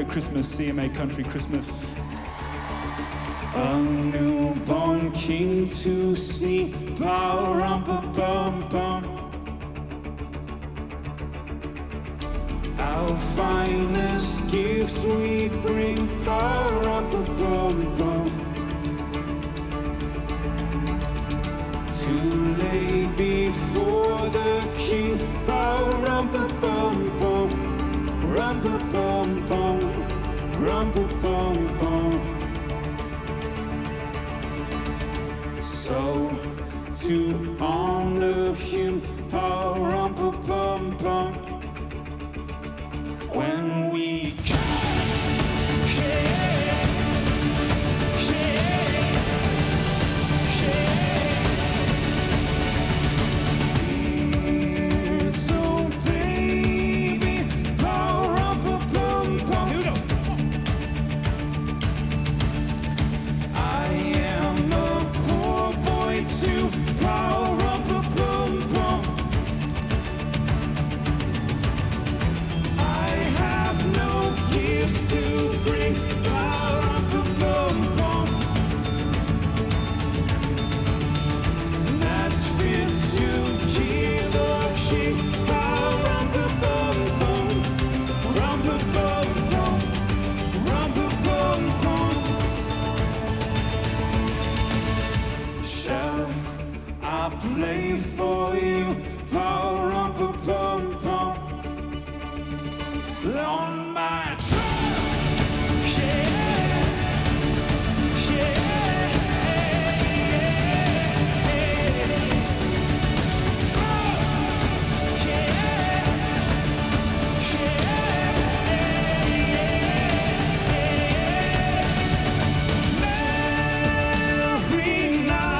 Merry Christmas, CMA Country Christmas. A newborn king to see, ba-rum-ba-bum-bum. Our finest gifts we bring, ba-rum-ba-bum-bum. To lay before the king, ba-rum-ba-bum-bum, rum-ba-bum-bum, rum-ba-bum-bum. So to honor him, pa-rum-pa-pum-pum, when we play for you, pa-rum-pa-pum-pum, on my drum, yeah, yeah, drum, yeah, yeah, yeah. Every night.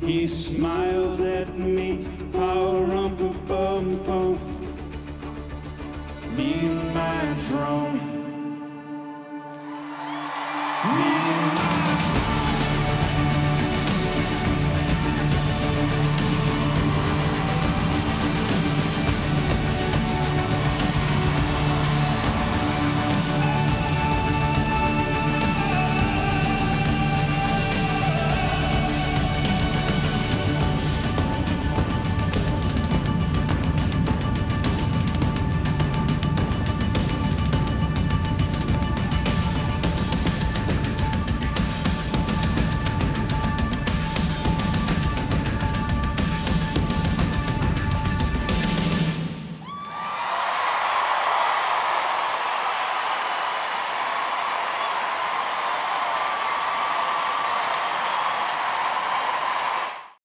He smiled at me, pa-rum-pa-pum-pum, me and my drone.